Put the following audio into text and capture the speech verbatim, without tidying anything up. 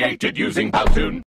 created using Powtoon.